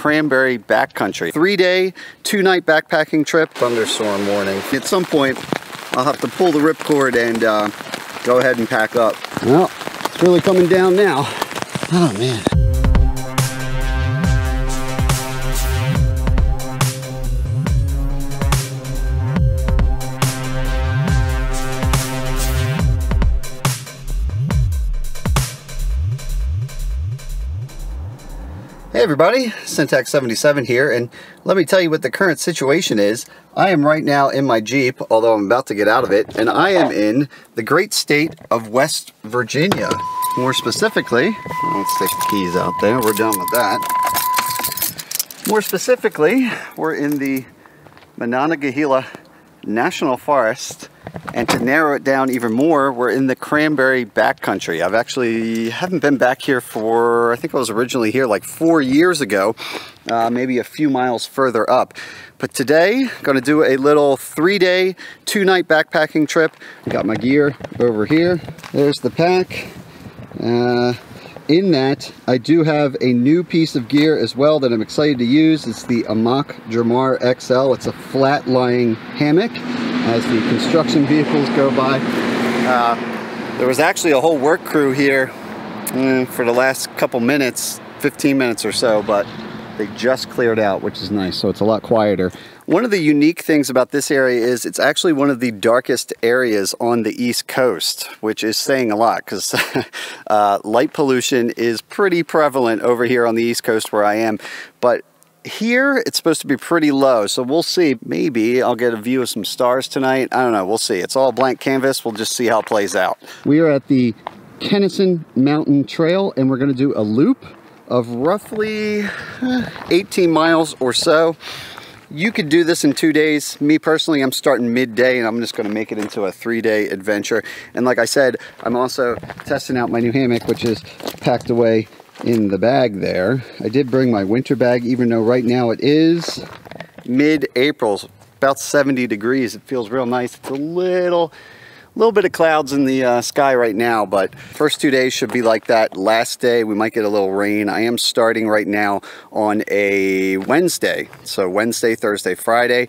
Cranberry Backcountry. 3-day, 2-night backpacking trip. Thunderstorm warning. At some point, I'll have to pull the ripcord and go ahead and pack up. Well, it's really coming down now. Oh man. Hey everybody, Syntax77 here, and let me tell you what the current situation is. I am right now in my Jeep, although I'm about to get out of it, and I am in the great state of West Virginia. More specifically, let's take the keys out there, we're done with that. More specifically, we're in the Monongahela National Forest, and to narrow it down even more, we're in the Cranberry Backcountry. I've actually haven't been back here for, I think I was originally here like 4 years ago, maybe a few miles further up. But today, gonna do a little 3-day, 2-night backpacking trip. Got my gear over here. There's the pack. In that, I do have a new piece of gear as well that I'm excited to use. It's the Amok Draumr XL. It's a flat-lying hammock. As the construction vehicles go by, there was actually a whole work crew here for the last couple minutes, 15 minutes or so, but they just cleared out, which is nice, so it's a lot quieter. One of the unique things about this area is it's actually one of the darkest areas on the East Coast, which is saying a lot because light pollution is pretty prevalent over here on the East Coast where I am. But here it's supposed to be pretty low, so we'll see. Maybe I'll get a view of some stars tonight. I don't know, we'll see. It's all blank canvas. We'll just see how it plays out. We are at the Kennison Mountain Trail, and we're going to do a loop of roughly 18 miles or so. You could do this in 2 days. Me personally, I'm starting midday, and I'm just going to make it into a 3-day adventure. And like I said, I'm also testing out my new hammock, which is packed away in the bag there. I did bring my winter bag, even though right now it is mid-April, about 70 degrees. It feels real nice. It's a little bit of clouds in the sky right now, but first 2 days should be like that. Last day, we might get a little rain. I am starting right now on a Wednesday. So Wednesday, Thursday, Friday.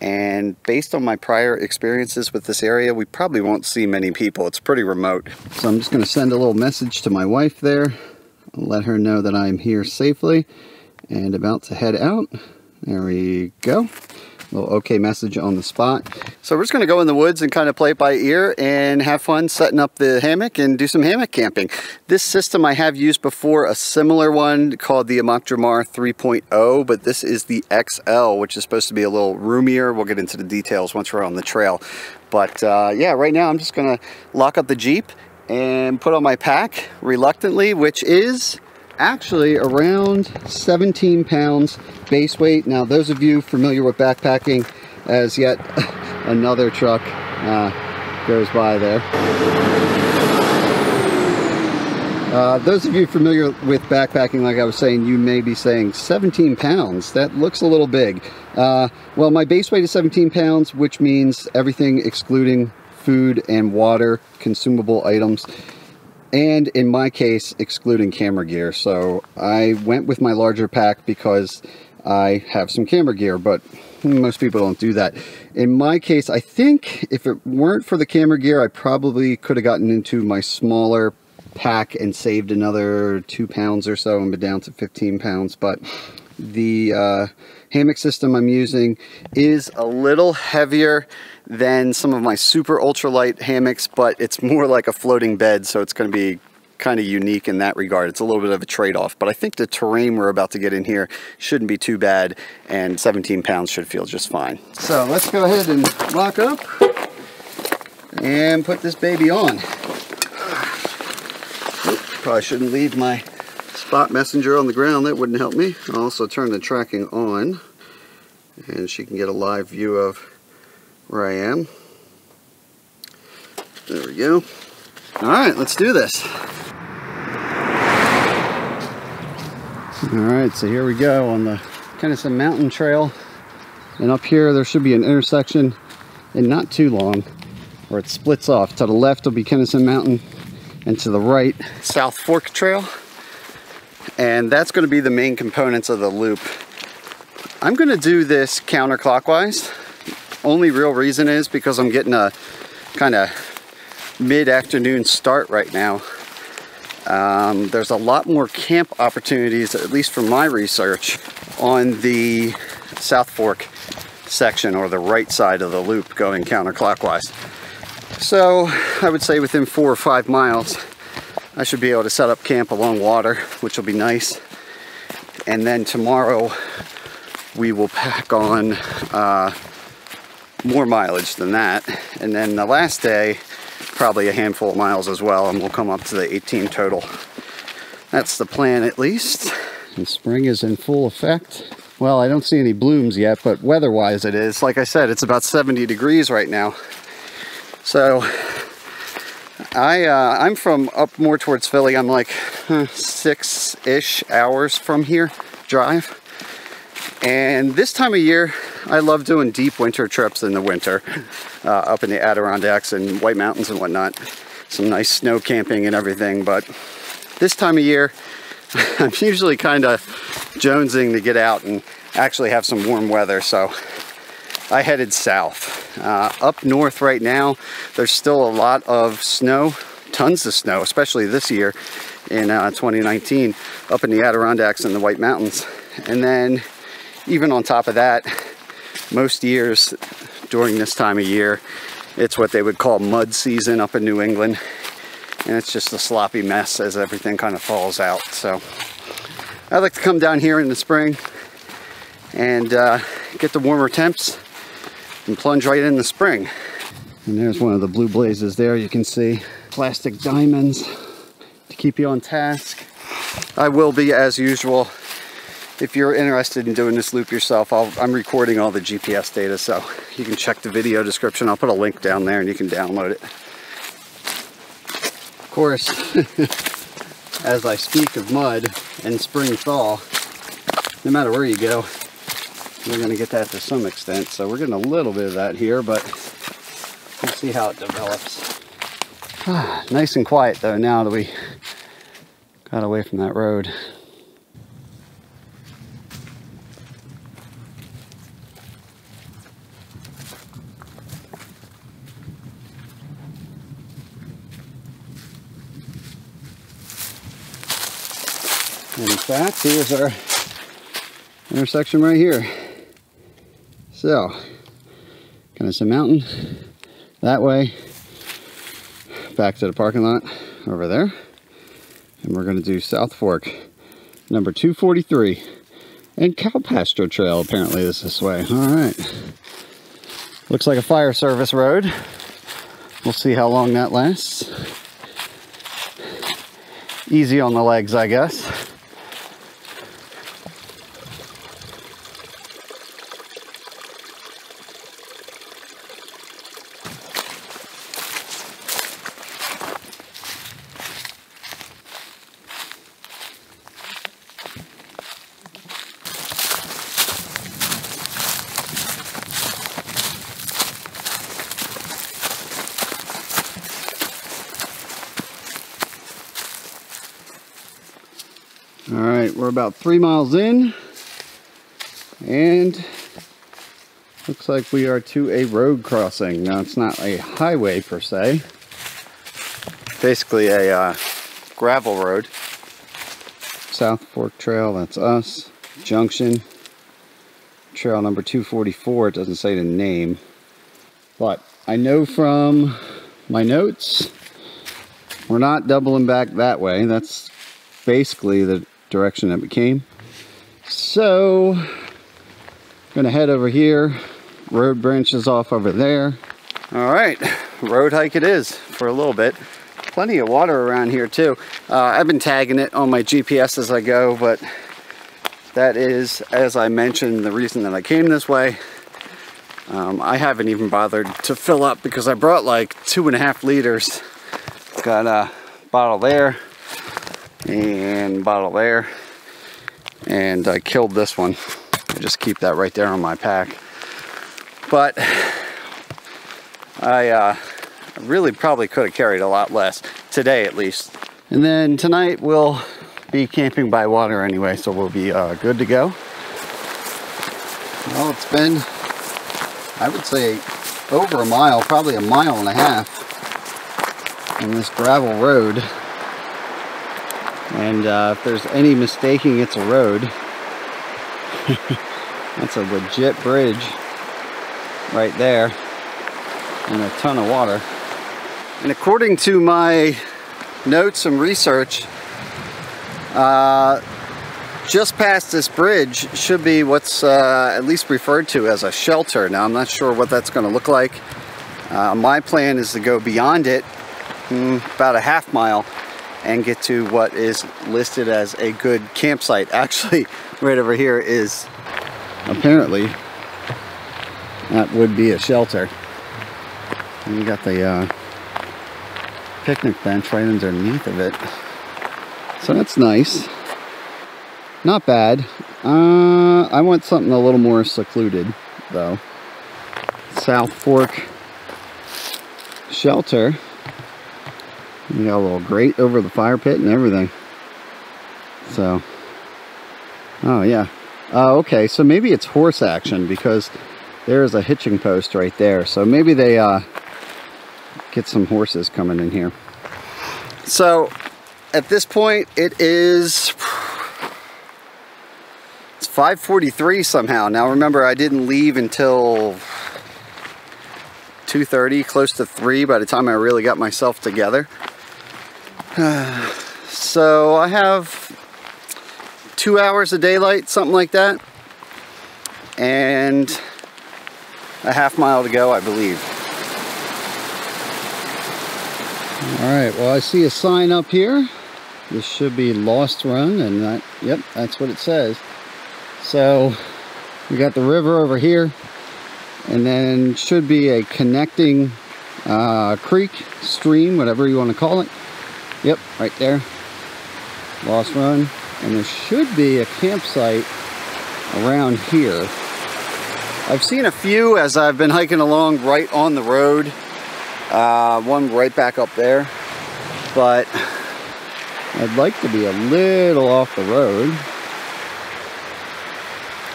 And based on my prior experiences with this area, we probably won't see many people. It's pretty remote. So I'm just gonna send a little message to my wife there. Let her know that I'm here safely and about to head out. There we go. A little okay message on the spot. So we're just going to go in the woods and kind of play it by ear and have fun setting up the hammock and do some hammock camping. This system I have used before, a similar one called the Amok Draumr 3.0, but this is the XL, which is supposed to be a little roomier. We'll get into the details once we're on the trail. But yeah, right now I'm just going to lock up the Jeep and put on my pack reluctantly, which is actually around 17 pounds base weight. Now, those of you familiar with backpacking, as yet another truck goes by there. Those of you familiar with backpacking, like I was saying, you may be saying 17 pounds, that looks a little big. Well, my base weight is 17 pounds, which means everything excluding food and water, consumable items, and in my case, excluding camera gear. So I went with my larger pack because I have some camera gear, but most people don't do that. In my case, I think if it weren't for the camera gear, I probably could have gotten into my smaller pack and saved another 2 pounds or so and been down to 15 pounds. But the hammock system I'm using is a little heavier than some of my super ultralight hammocks, but it's more like a floating bed, so it's going to be kind of unique in that regard. It's a little bit of a trade-off, but I think the terrain we're about to get in here shouldn't be too bad, and 17 pounds should feel just fine. So let's go ahead and lock up and put this baby on. Oops, probably shouldn't leave my spot messenger on the ground, that wouldn't help me. I'll also turn the tracking on and she can get a live view of where I am. There we go. All right, let's do this. All right, so here we go on the Kennison Mountain Trail, and up here there should be an intersection and not too long where it splits off. To the left will be Kennison Mountain, and to the right South Fork Trail. and that's going to be the main components of the loop. I'm going to do this counterclockwise. Only real reason is because I'm getting a kind of mid-afternoon start right now. There's a lot more camp opportunities, at least from my research, on the South Fork section or the right side of the loop going counterclockwise. So I would say within 4 or 5 miles, I should be able to set up camp along water, which will be nice. And then tomorrow we will pack on more mileage than that. And then the last day, probably a handful of miles as well, and we'll come up to the 18 total. That's the plan, at least. And spring is in full effect. Well, I don't see any blooms yet, but weather-wise it is. Like I said, it's about 70 degrees right now. So I'm from up more towards Philly. I'm like 6-ish hours from here, drive. And this time of year, I love doing deep winter trips in the winter, up in the Adirondacks and White Mountains and whatnot. Some nice snow camping and everything, but this time of year, I'm usually kind of jonesing to get out and actually have some warm weather, so I headed south. Up north right now, there's still a lot of snow, tons of snow, especially this year in 2019, up in the Adirondacks and the White Mountains. And then even on top of that, most years during this time of year, it's what they would call mud season up in New England. And it's just a sloppy mess as everything kind of falls out. So I like to come down here in the spring and get the warmer temps and plunge right in the spring. And there's one of the blue blazes there. You can see plastic diamonds to keep you on task. I will be, as usual, if you're interested in doing this loop yourself, I'm recording all the GPS data, so you can check the video description. I'll put a link down there and you can download it. Of course, as I speak of mud and spring thaw, no matter where you go, you're going to get that to some extent. So we're getting a little bit of that here, but we'll see how it develops. Nice and quiet, though, now that we got away from that road. And in fact, here's our intersection right here. So, Kennison Mountain, that way, back to the parking lot over there. And we're gonna do South Fork, number 243. And cow pasture trail apparently is this way. All right. Looks like a fire service road. We'll see how long that lasts. Easy on the legs, I guess. We're about 3 miles in, and looks like we are to a road crossing. Now, it's not a highway per se, basically a gravel road. South Fork Trail, that's us. Junction, trail number 244, it doesn't say the name, but I know from my notes, we're not doubling back that way. That's basically the direction that we came. So gonna head over here, road branches off over there. All right, road hike it is for a little bit. Plenty of water around here too. I've been tagging it on my GPS as I go, but that is, as I mentioned, the reason that I came this way. I haven't even bothered to fill up because I brought like 2.5 liters. Got a bottle there and bottle there, and I killed this one. I just keep that right there on my pack, but I really probably could have carried a lot less today, at least. And then tonight we'll be camping by water anyway, so we'll be good to go. Well, it's been, I would say, over a mile, probably a mile and a half on this gravel road. And if there's any mistaking it's a road, that's a legit bridge right there, and a ton of water. And according to my notes and research, just past this bridge should be what's at least referred to as a shelter. Now, I'm not sure what that's going to look like. My plan is to go beyond it, about a half mile, and get to what is listed as a good campsite. Actually, right over here is, apparently, that would be a shelter. And you got the picnic bench right underneath of it. So that's nice. Not bad. I want something a little more secluded, though. South Fork Shelter. You got a little grate over the fire pit and everything. So, oh yeah. Okay, so maybe it's horse action, because there is a hitching post right there. So maybe they get some horses coming in here. So, at this point, it is... it's 5:43 somehow. Now remember, I didn't leave until 2:30, close to 3 by the time I really got myself together. So I have 2 hours of daylight, something like that, and a half mile to go, I believe. Alright, well, I see a sign up here. This should be Lost Run, and that, yep, that's what it says. So we got the river over here, and then should be a connecting creek, stream, whatever you want to call it. Yep, right there, Lost Run. And there should be a campsite around here. I've seen a few as I've been hiking along right on the road. One right back up there, but I'd like to be a little off the road.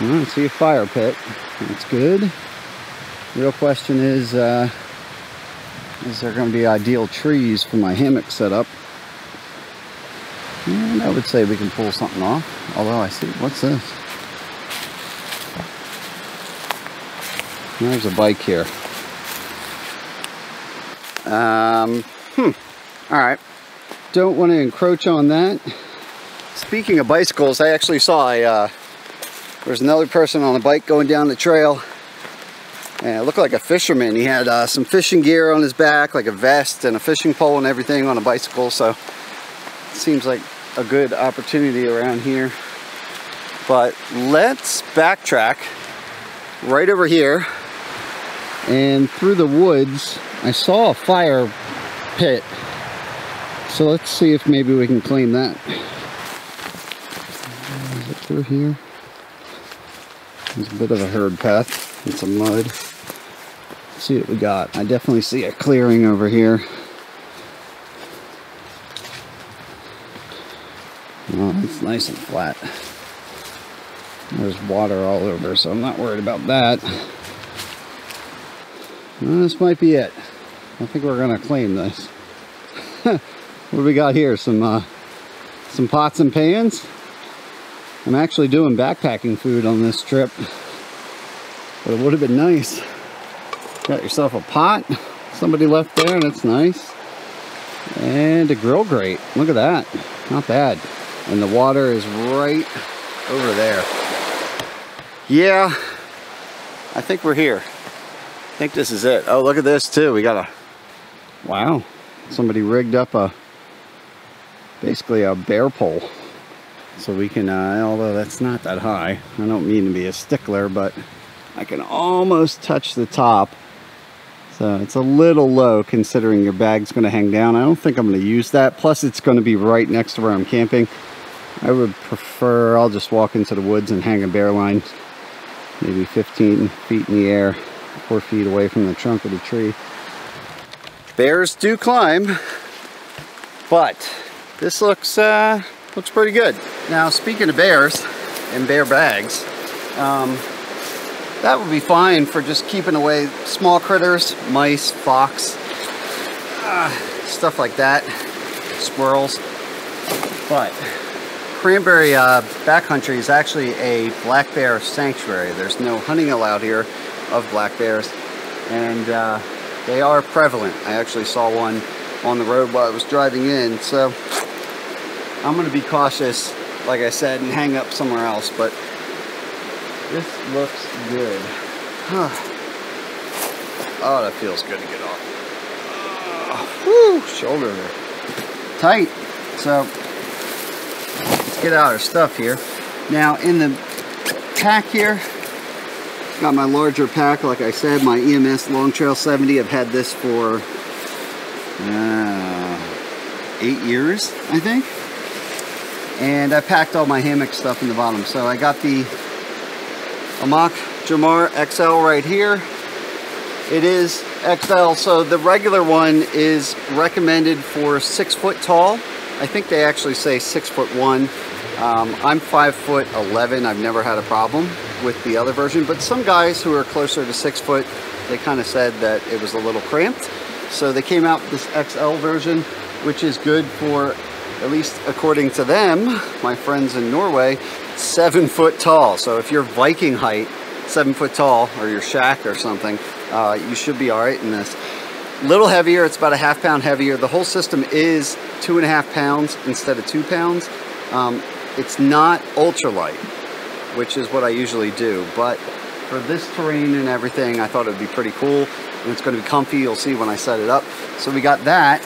I see a fire pit. That's good. Real question is there going to be ideal trees for my hammock setup? And I would say we can pull something off. Although I see, what's this? There's a bike here. All right. Don't want to encroach on that. Speaking of bicycles, I actually saw a... there's another person on a bike going down the trail, and it looked like a fisherman. He had some fishing gear on his back, like a vest and a fishing pole and everything, on a bicycle. So it seems like a good opportunity around here. But let's backtrack right over here, and through the woods I saw a fire pit, so let's see if maybe we can claim that. Is it through here? There's a bit of a herd path and some mud. Let's see what we got. I definitely see a clearing over here. Oh, it's nice and flat. There's water all over, so I'm not worried about that. Well, this might be it. I think we're gonna claim this. What do we got here? Some pots and pans. I'm actually doing backpacking food on this trip, but it would have been nice. Got yourself a pot somebody left there, and it's nice. And a grill grate. Look at that. Not bad. And the water is right over there. Yeah, I think we're here. I think this is it. Oh, look at this too. We got a... wow. Somebody rigged up a... basically a bear pole. So we can, although that's not that high, I don't mean to be a stickler, but I can almost touch the top. So it's a little low considering your bag's going to hang down. I don't think I'm going to use that. Plus it's going to be right next to where I'm camping. I would prefer, I'll just walk into the woods and hang a bear line, maybe 15 feet in the air, 4 feet away from the trunk of the tree. Bears do climb, but this looks Looks pretty good. Now, speaking of bears and bear bags, that would be fine for just keeping away small critters, mice, fox, stuff like that, squirrels. But Cranberry Backcountry is actually a black bear sanctuary. There's no hunting allowed here of black bears, and they are prevalent. I actually saw one on the road while I was driving in, so I'm going to be cautious, like I said, and hang up somewhere else, but this looks good. Huh. Oh, that feels good to get off. Whew, shoulder tight. So let's get out our stuff here. Now in the pack here, got my larger pack, like I said, my EMS long trail 70. I've had this for 8 years, I think. And I packed all my hammock stuff in the bottom. So I got the Amok Draumr XL right here. It is XL, so the regular one is recommended for 6 foot tall. I think they actually say 6'1". I'm 5'11". I've never had a problem with the other version, but some guys who are closer to 6 foot, they kind of said that it was a little cramped. So they came out with this XL version, which is good for, at least according to them, my friends in Norway, 7 foot tall. So if you're Viking height, 7 foot tall, or your shack or something, you should be all right in this. Little heavier, it's about a half pound heavier. The whole system is 2.5 pounds instead of 2 pounds. It's not ultralight, which is what I usually do, but for this terrain and everything, I thought it would be pretty cool, and it's gonna be comfy. You'll see when I set it up. So we got that,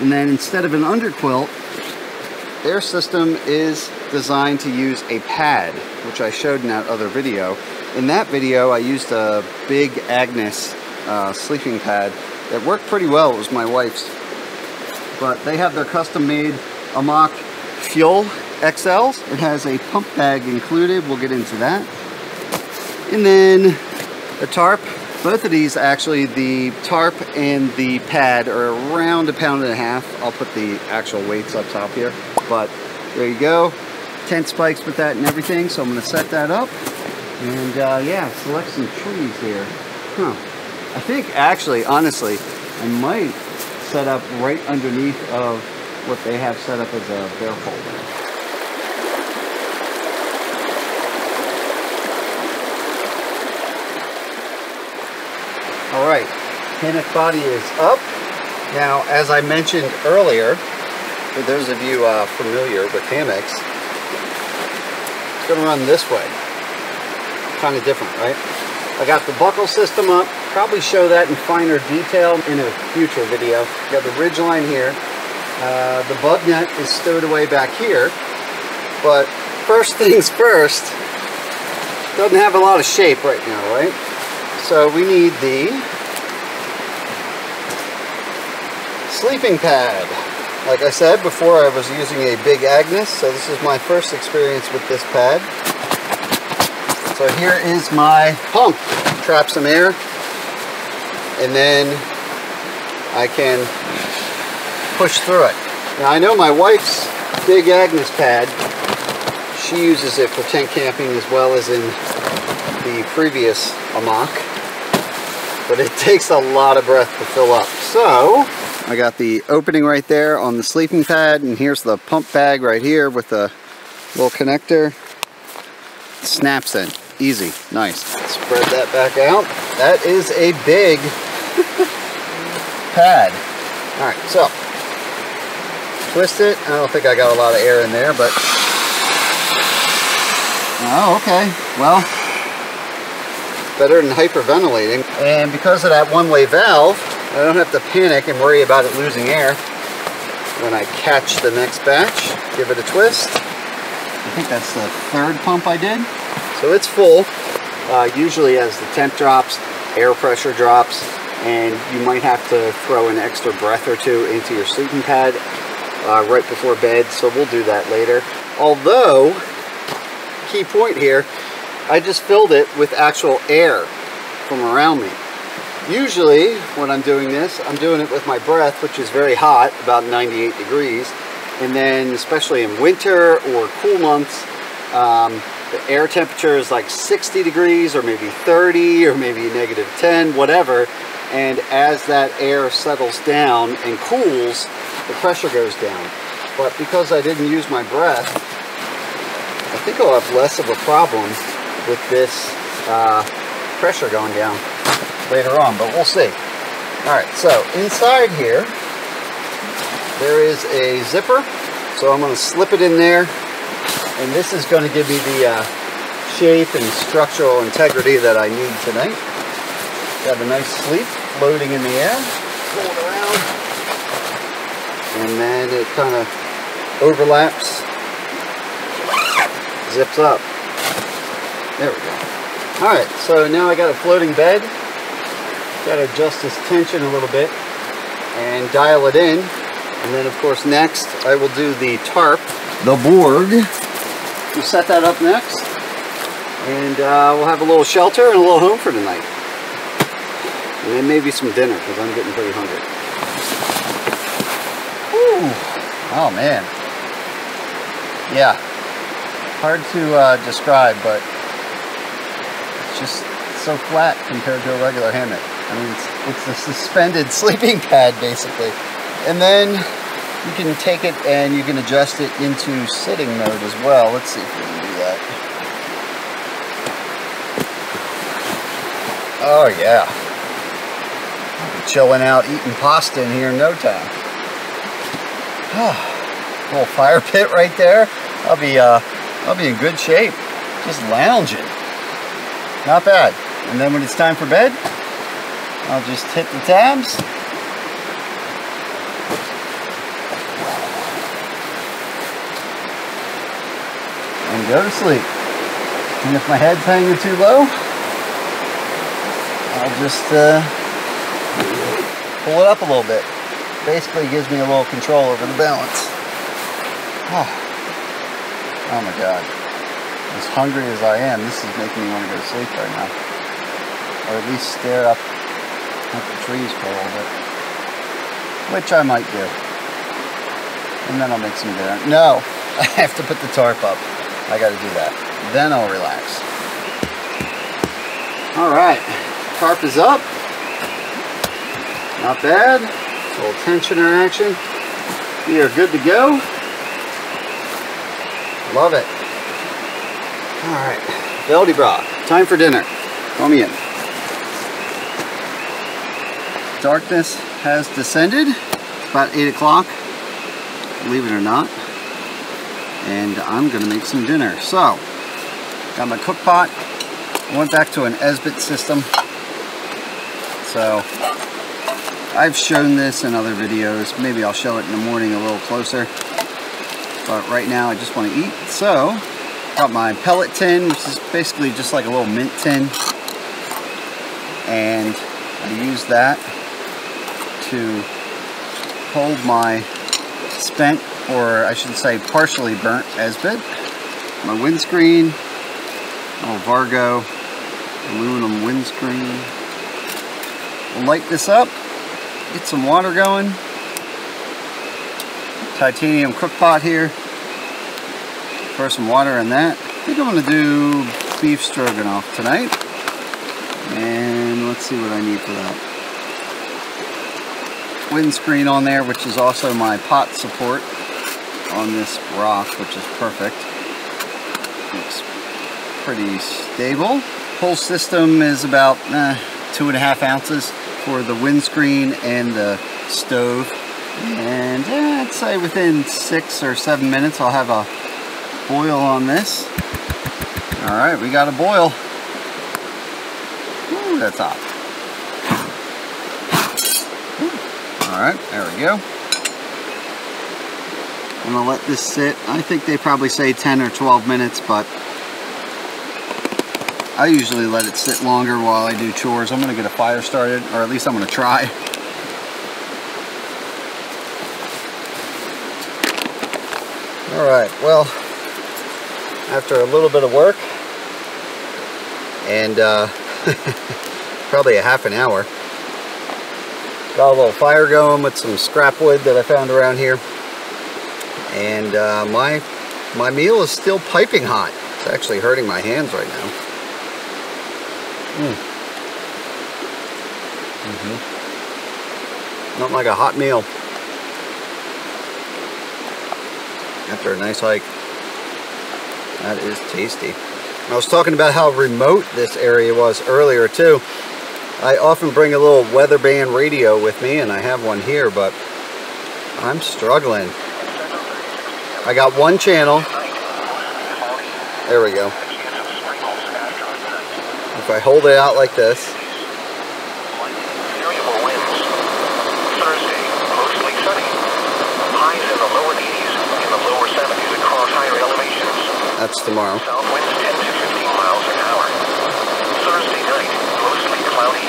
and then instead of an underquilt, their system is designed to use a pad, which I showed in that other video. In that video, I used a Big Agnes sleeping pad that worked pretty well. It was my wife's. But they have their custom-made Amok Fjol XLs. It has a pump bag included. We'll get into that. And then a tarp. Both of these, actually, the tarp and the pad are around 1.5 pounds. I'll put the actual weights up top here, but there you go. Tent spikes with that and everything, so I'm gonna set that up. And yeah, select some trees here. Huh. I think, actually, honestly, I might set up right underneath of what they have set up as a bear folder. All right, hammock body is up. Now, as I mentioned earlier, for those of you familiar with hammocks, it's gonna run this way. Kind of different, right? I got the buckle system up. Probably show that in finer detail in a future video. You got the ridge line here. The bug net is stowed away back here. But first things first, doesn't have a lot of shape right now, right? So we need the sleeping pad. Like I said before, I was using a Big Agnes, so this is my first experience with this pad. So here is my pump. Trap some air, and then I can push through it. Now I know my wife's Big Agnes pad, she uses it for tent camping as well as in the previous Amok, but it takes a lot of breath to fill up. So I got the opening right there on the sleeping pad, and here's the pump bag right here with the little connector. It snaps in, easy, nice. Spread that back out. That is a big pad. All right, so twist it. I don't think I got a lot of air in there, but oh, okay, well, better than hyperventilating. And because of that one-way valve, I don't have to panic and worry about it losing air. When I catch the next batch, give it a twist. I think that's the third pump I did. So it's full. Usually as the temp drops, air pressure drops, and you might have to throw an extra breath or two into your sleeping pad right before bed, so we'll do that later. Although, key point here, I just filled it with actual air from around me. Usually when I'm doing this, I'm doing it with my breath, which is very hot, about 98 degrees, And then especially in winter or cool months, the air temperature is like 60 degrees or maybe 30 or maybe negative 10, whatever. And as that air settles down and cools, the pressure goes down. But because I didn't use my breath, I think I'll have less of a problem with this pressure going down later on, but we'll see. All right, so inside here, there is a zipper. So I'm gonna slip it in there, and this is gonna give me the shape and structural integrity that I need tonight. Have a nice sleep, floating in the air, pull it around, and then it kind of overlaps, zips up. There we go. All right, so now I got a floating bed. Got to adjust this tension a little bit and dial it in. And then, of course, next I will do the tarp, the board. We'll set that up next, and we'll have a little shelter and a little home for tonight. And then maybe some dinner, because I'm getting pretty hungry. Ooh. Oh, man. Yeah. Hard to describe, but it's just so flat compared to a regular hammock. I mean, it's a suspended sleeping pad, basically. And then you can take it and you can adjust it into sitting mode as well. Let's see if we can do that. Oh, yeah. Chilling out, eating pasta in here in no time. Little fire pit right there. I'll be in good shape. Just lounging. Not bad. And then when it's time for bed, I'll just hit the tabs. And go to sleep. And if my head's hanging too low, I'll just pull it up a little bit. Basically gives me a little control over the balance. Oh, oh my God. As hungry as I am, this is making me want to go to sleep right now. Or at least stare up at the trees for a little bit. Which I might do. And then I'll make some dinner. No, I have to put the tarp up. I gotta do that. Then I'll relax. All right, tarp is up. Not bad. A little tensioner action. We are good to go. Love it. All right. Veldy bra. Time for dinner. Call me in. Darkness has descended. It's about 8 o'clock, believe it or not. And I'm going to make some dinner. So, got my cook pot. I went back to an Esbit system. So, I've shown this in other videos. Maybe I'll show it in the morning a little closer. But right now I just want to eat. So, got my pellet tin, which is basically just like a little mint tin. And I use that to hold my spent, or I should say partially burnt Esbit. My windscreen, little Vargo aluminum windscreen. We'll light this up. Get some water going. Titanium cook pot here. Pour some water in that. I think I'm going to do beef stroganoff tonight. And let's see what I need for that. Windscreen on there, which is also my pot support on this rock, which is perfect. Looks pretty stable. Whole system is about 2.5 ounces. For the windscreen and the stove, and I'd say within 6 or 7 minutes I'll have a boil on this. All right, we got a boil. Ooh, that's hot. All right, there we go. I'm gonna let this sit. I think they probably say 10 or 12 minutes, but I usually let it sit longer while I do chores. I'm gonna get a fire started, or at least I'm gonna try. All right, well, after a little bit of work, and probably a half an hour, got a little fire going with some scrap wood that I found around here, and my meal is still piping hot. It's actually hurting my hands right now. Nothing like a hot meal after a nice hike. That is tasty. I was talking about how remote this area was earlier too. I often bring a little weather band radio with me, and I have one here, but I'm struggling. I got one channel. There we go. If I hold it out like this. That's tomorrow. Southwinds 10 to 15 miles an hour. Thursday night, mostly cloudy.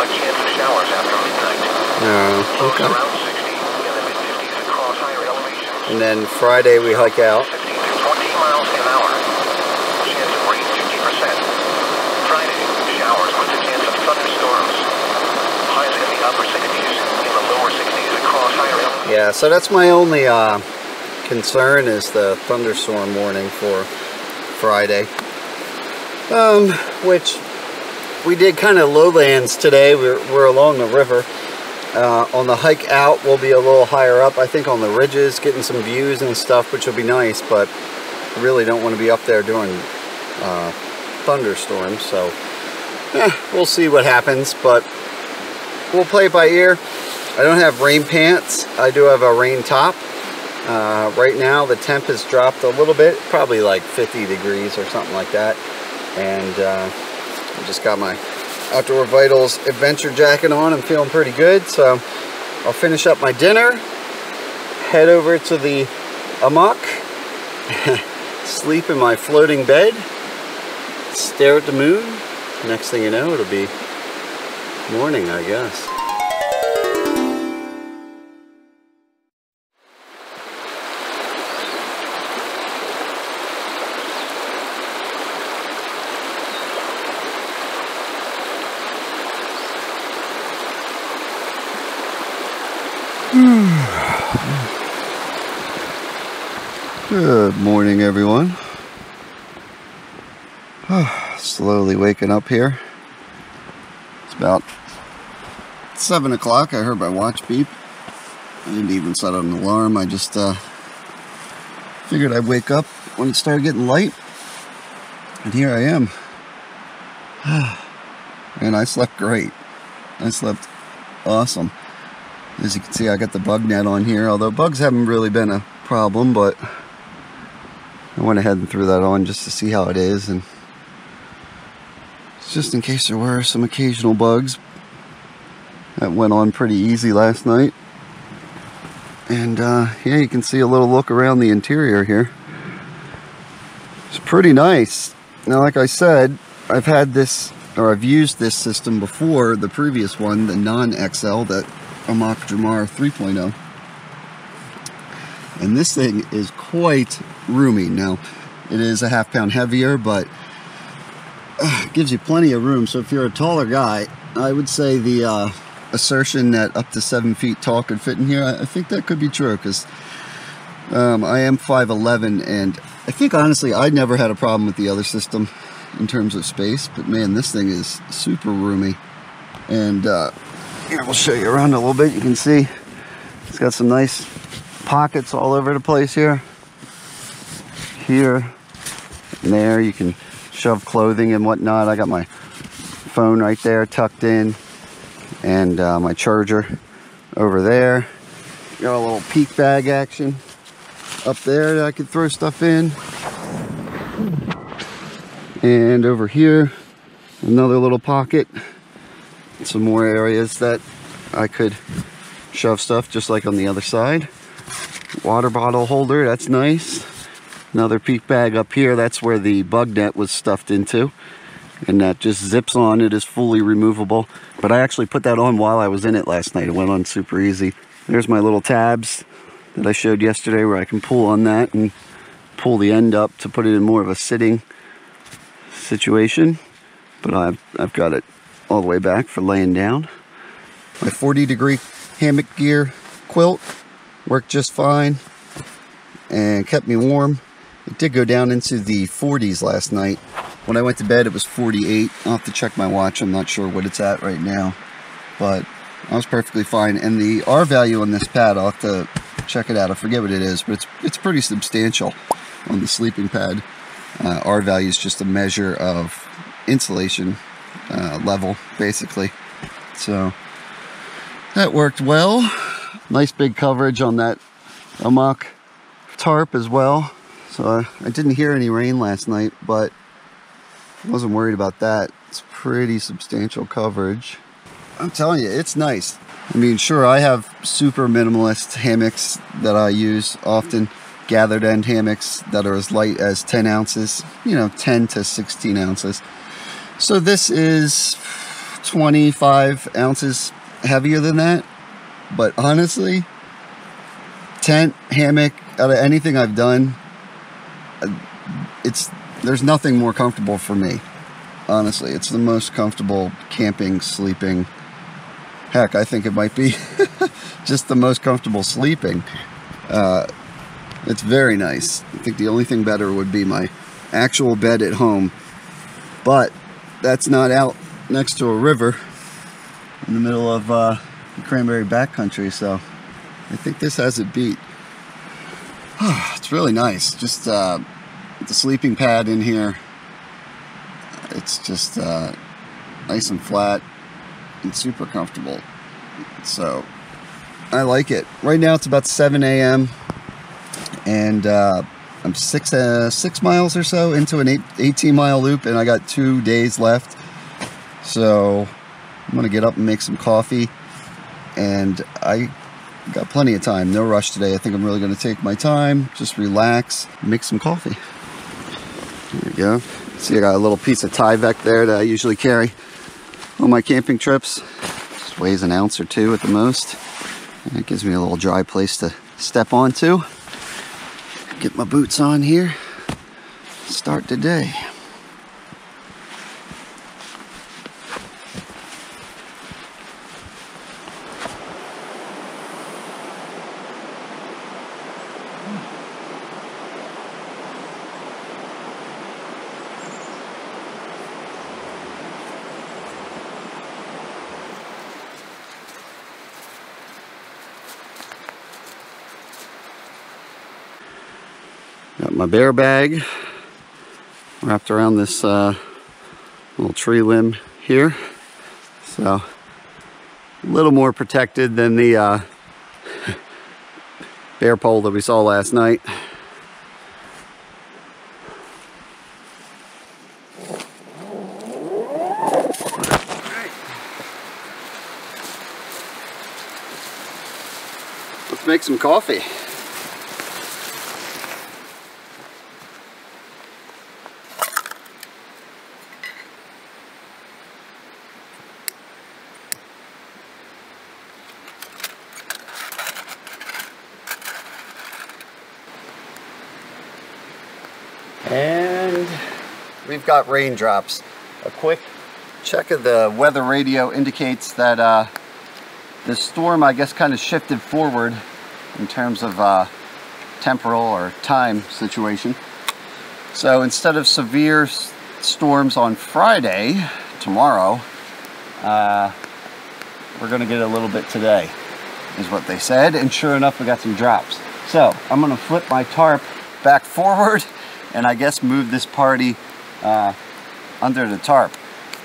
A chance of showers after midnight. Okay. Around 60 in the mid-50s across higher elevations. And then Friday we hike out. 15 to 20 miles an hour. Chance of rain 50%. Friday, showers with a chance of thunderstorms. Highs in the upper 60s in the lower 60s across higher elevations. Yeah, so that's my only concern is the thunderstorm warning for Friday, which we did kind of lowlands today. We're along the river. On the hike out, we'll be a little higher up, I think, on the ridges, getting some views and stuff, which will be nice, but I really don't want to be up there during thunderstorms, so we'll see what happens, but we'll play it by ear. I don't have rain pants. I do have a rain top. Right now the temp has dropped a little bit, probably like 50 degrees or something like that, and I just got my Outdoor Vitals Adventure Jacket on. I'm feeling pretty good, so I'll finish up my dinner, head over to the Amok, sleep in my floating bed, stare at the moon. Next thing you know, it'll be morning, I guess. Good morning, everyone. Slowly waking up here. It's about 7 o'clock. I heard my watch beep. I didn't even set an alarm. I just figured I'd wake up when it started getting light. And here I am. And I slept great. I slept awesome. As you can see, I got the bug net on here. Although bugs haven't really been a problem, but I went ahead and threw that on just to see how it is, and just in case there were some occasional bugs. That went on pretty easy last night, and yeah, you can see a little look around the interior here. It's pretty nice. Now, like I said, I've had this, or I've used this system before, the previous one, the non-XL, that Amok Draumr 3.0. And this thing is quite roomy. Now, it is a half-pound heavier, but it gives you plenty of room. So if you're a taller guy, I would say the assertion that up to 7 feet tall could fit in here, I think that could be true, because I am 5'11", and I think, honestly, I never had a problem with the other system in terms of space, but man, this thing is super roomy. And here, we'll show you around a little bit. You can see it's got some nice pockets all over the place here, and there. You can shove clothing and whatnot. I got my phone right there tucked in, and my charger over there. Got a little peak bag action up there that I could throw stuff in, and over here another little pocket, some more areas that I could shove stuff, just like on the other side. Water bottle holder, that's nice. Another peak bag up here, that's where the bug net was stuffed into, and that just zips on. It is fully removable, but I actually put that on while I was in it last night. It went on super easy. There's my little tabs that I showed yesterday, where I can pull on that and pull the end up to put it in more of a sitting situation, but I've got it all the way back for laying down. My 40 degree hammock gear quilt worked just fine. and kept me warm. It did go down into the 40s last night. When I went to bed, it was 48. I'll have to check my watch. I'm not sure what it's at right now, but I was perfectly fine. And the R value on this pad, I'll have to check it out. I forget what it is, but it's pretty substantial on the sleeping pad. R value is just a measure of insulation level, basically. So that worked well. Nice big coverage on that Amok tarp as well. So I didn't hear any rain last night, but I wasn't worried about that. It's pretty substantial coverage. I'm telling you, it's nice. I mean, sure, I have super minimalist hammocks that I use often, gathered end hammocks that are as light as 10 ounces, you know, 10 to 16 ounces. So this is 25 ounces heavier than that. But honestly, tent, hammock, out of anything I've done, there's nothing more comfortable for me. Honestly, it's the most comfortable camping, sleeping. Heck, I think it might be just the most comfortable sleeping. It's very nice. I think the only thing better would be my actual bed at home. But that's not out next to a river in the middle of the Cranberry Backcountry, so I think this has it beat. It's really nice. Just the sleeping pad in here, it's just nice and flat and super comfortable. So I like it. Right now it's about 7 a.m. and I'm 6 miles or so into an 18-mile loop, and I got 2 days left. So I'm gonna get up and make some coffee, and I got plenty of time. No rush today. I think I'm really gonna take my time, just relax, make some coffee. There we go. See, I got a little piece of Tyvek there that I usually carry on my camping trips. Just weighs an ounce or two at the most, and it gives me a little dry place to step onto. Get my boots on here, start the day. Got my bear bag wrapped around this little tree limb here. So a little more protected than the bear pole that we saw last night. Let's make some coffee. And we've got raindrops. A quick check of the weather radio indicates that the storm, I guess, kind of shifted forward in terms of temporal or time situation. So instead of severe storms on Friday, tomorrow, we're going to get a little bit today, is what they said. And sure enough, we got some drops. So I'm going to flip my tarp back forward and I guess move this party under the tarp.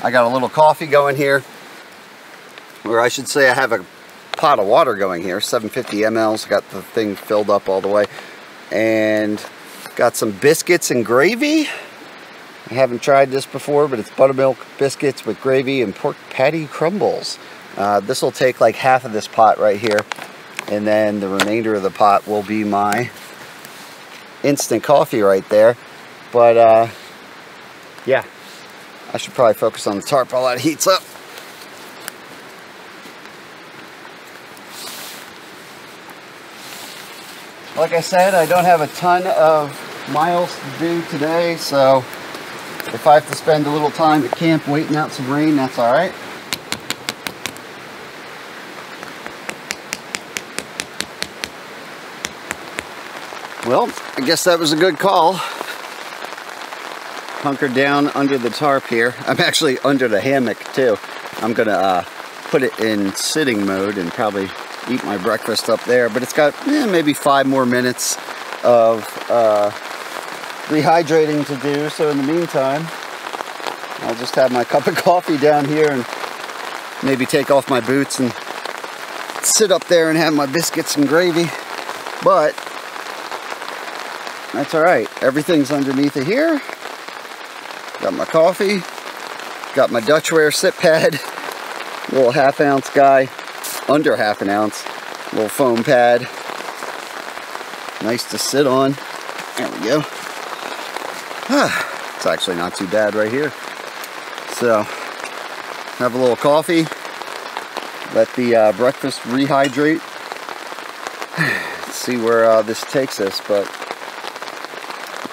I got a little coffee going here, or I should say I have a pot of water going here, 750 mLs, got the thing filled up all the way, and got some biscuits and gravy. I haven't tried this before, but it's buttermilk biscuits with gravy and pork patty crumbles. This will take like half of this pot right here, and then the remainder of the pot will be my instant coffee right there. But yeah, I should probably focus on the tarp while that heats up. Like I said, I don't have a ton of miles to do today, so if I have to spend a little time at camp waiting out some rain, that's all right. Well, I guess that was a good call. Hunkered down under the tarp here. I'm actually under the hammock too. I'm gonna put it in sitting mode and probably eat my breakfast up there, but it's got maybe 5 more minutes of rehydrating to do. So in the meantime, I'll just have my cup of coffee down here and maybe take off my boots and sit up there and have my biscuits and gravy. But that's all right. Everything's underneath of here. Got my coffee, got my Dutchware sit pad, little half-ounce guy, under half-an-ounce, little foam pad. Nice to sit on. There we go. It's actually not too bad right here. So, have a little coffee. Let the breakfast rehydrate. Let's see where this takes us, but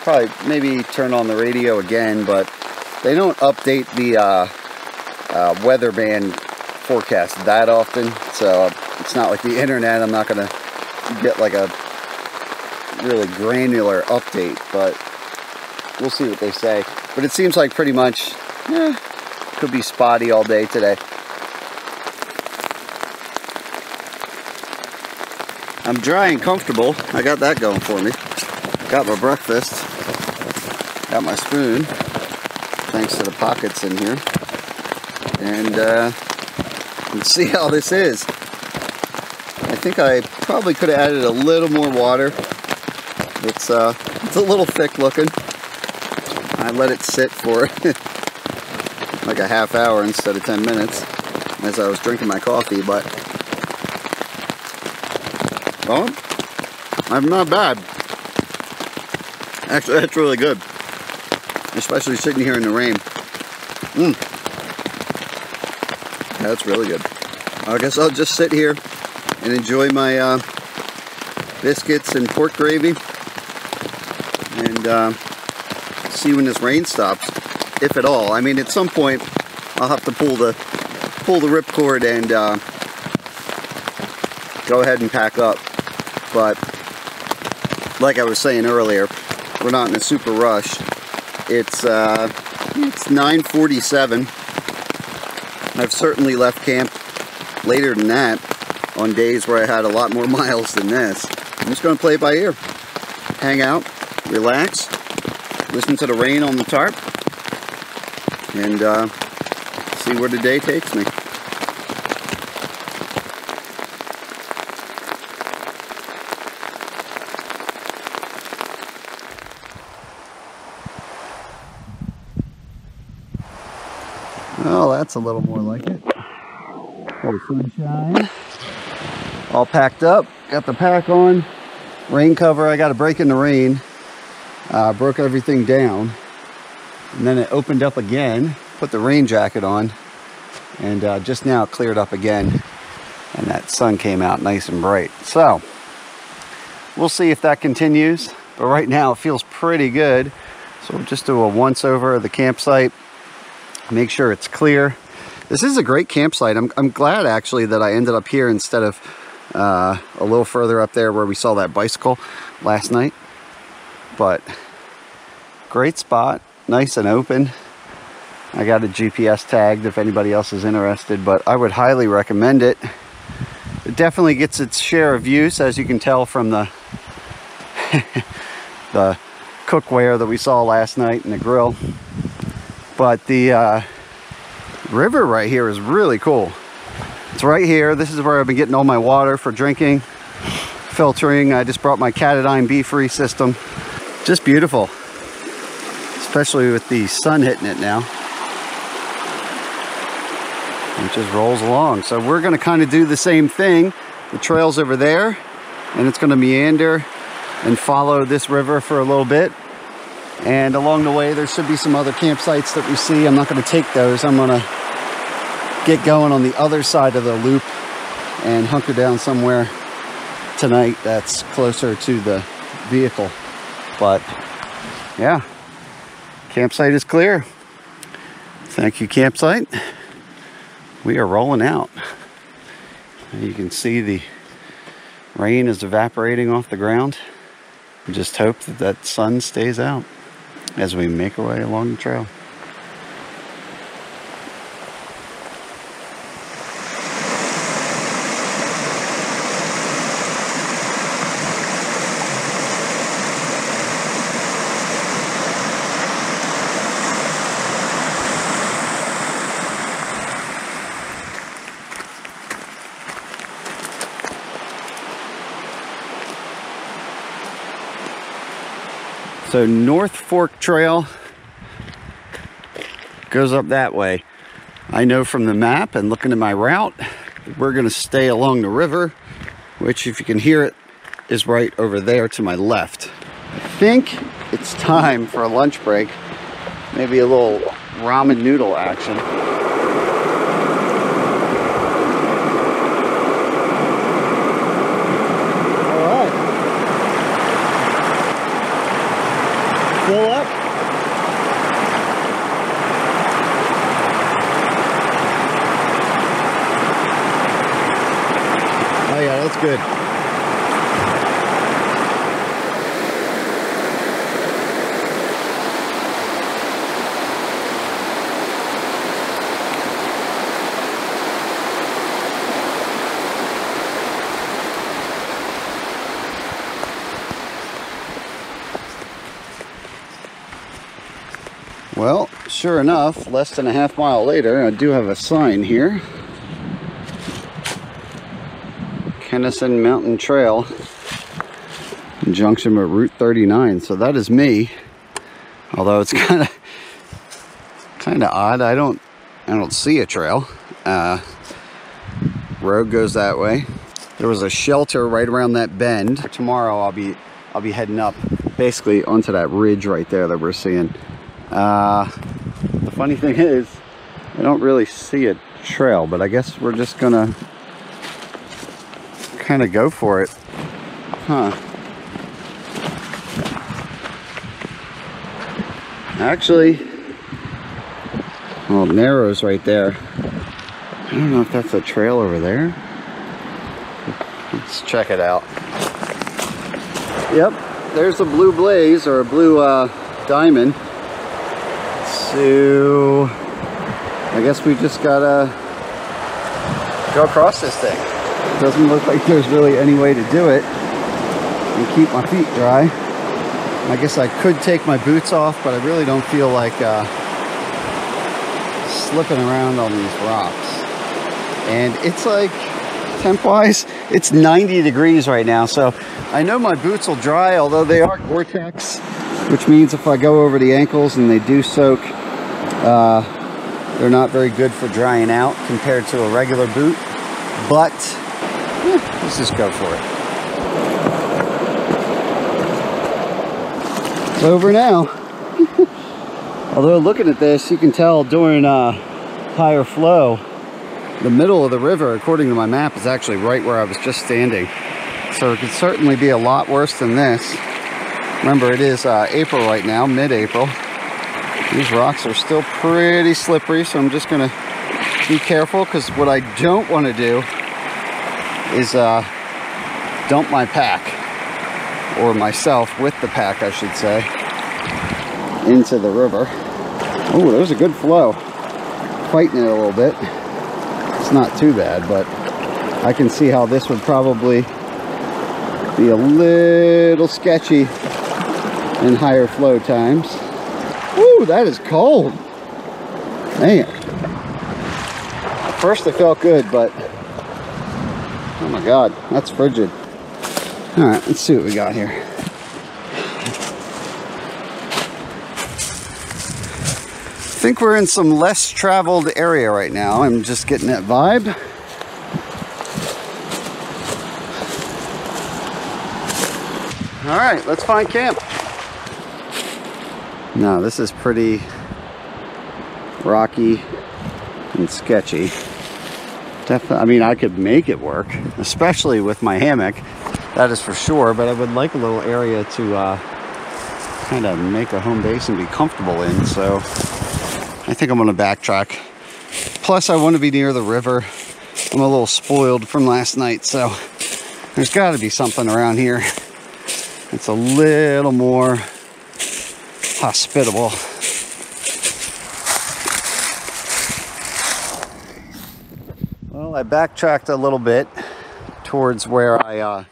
probably maybe turn on the radio again, but they don't update the weather band forecast that often, so it's not like the internet. I'm not gonna get like a really granular update, but we'll see what they say. But it seems like pretty much could be spotty all day today. I'm dry and comfortable. I got that going for me. Got my breakfast. Got my spoon. Thanks to the pockets in here. And let's see how this is. I think I probably could have added a little more water. It's a little thick looking. I let it sit for like a half hour instead of 10 minutes as I was drinking my coffee, but well, I'm not bad. Actually, that's really good. Especially sitting here in the rain. That's really good. I guess I'll just sit here and enjoy my biscuits and pork gravy and see when this rain stops, if at all. I mean, at some point, I'll have to pull the ripcord and go ahead and pack up. But like I was saying earlier, we're not in a super rush. It's 9:47. I've certainly left camp later than that on days where I had a lot more miles than this. I'm just gonna play it by ear. Hang out, relax, listen to the rain on the tarp, and see where the day takes me. That's a little more like it. A little sunshine. All packed up. Got the pack on. Rain cover. I got a break in the rain. Broke everything down. And then it opened up again. Put the rain jacket on. And just now it cleared up again. And that sun came out nice and bright. So, we'll see if that continues. But right now it feels pretty good. So we'll just do a once over of the campsite. Make sure it's clear. This is a great campsite. I'm glad actually that I ended up here instead of a little further up there where we saw that bicycle last night. But great spot, nice and open. I got a GPS tagged if anybody else is interested, but I would highly recommend it. It definitely gets its share of use, as you can tell from the the cookware that we saw last night and the grill. But the river right here is really cool. It's right here. This is where I've been getting all my water for drinking, filtering. I just brought my Katadyn BeFree system. Just beautiful, especially with the sun hitting it now. It just rolls along. So we're going to kind of do the same thing. The trail's over there, and it's going to meander and follow this river for a little bit. And along the way, there should be some other campsites that we see. I'm not going to take those. I'm going to get going on the other side of the loop and hunker down somewhere tonight that's closer to the vehicle. But yeah, campsite is clear. Thank you, campsite. We are rolling out. You can see the rain is evaporating off the ground. We just hope that that sun stays out as we make our way along the trail. So North Fork Trail goes up that way. I know from the map and looking at my route, we're gonna stay along the river, which if you can hear it, is right over there to my left. I think it's time for a lunch break. Maybe a little ramen noodle action. Good. Well, sure enough, less than a half mile later, I do have a sign here. Kennison Mountain Trail in junction with Route 39. So that is me. Although it's kind of odd. I don't see a trail. Road goes that way. There was a shelter right around that bend. Tomorrow I'll be heading up basically onto that ridge right there that we're seeing. The funny thing is I don't really see a trail, but I guess we're just gonna kind of go for it, huh? Actually, well, it narrows right there. I don't know if that's a trail over there. Let's check it out. Yep, there's a blue blaze or a blue diamond. So I guess we just gotta go across this thing. Doesn't look like there's really any way to do it and keep my feet dry. I guess I could take my boots off, but I really don't feel like slipping around on these rocks. And it's like, temp-wise, it's 90 degrees right now, so I know my boots will dry, although they are Gore-Tex, which means if I go over the ankles and they do soak, they're not very good for drying out compared to a regular boot, but let's just go for it. It's over now. Although looking at this, you can tell during higher flow, the middle of the river, according to my map, is actually right where I was just standing. So it could certainly be a lot worse than this. Remember, it is April right now, mid-April. These rocks are still pretty slippery, so I'm just gonna be careful, because what I don't want to do is dump my pack, or myself with the pack I should say, into the river. Oh, there's a good flow. Fighting it a little bit. It's not too bad, but I can see how this would probably be a little sketchy in higher flow times. Ooh, that is cold. Man. First it felt good, but oh my god, that's frigid. All right, let's see what we got here. I think we're in some less traveled area right now. I'm just getting that vibe. All right, let's find camp. Now, this is pretty rocky and sketchy. I mean, I could make it work, especially with my hammock, that is for sure, but I would like a little area to kind of make a home base and be comfortable in, so I think I'm going to backtrack. Plus, I want to be near the river. I'm a little spoiled from last night, so there's got to be something around here. It's a little more hospitable. Well, I backtracked a little bit towards where I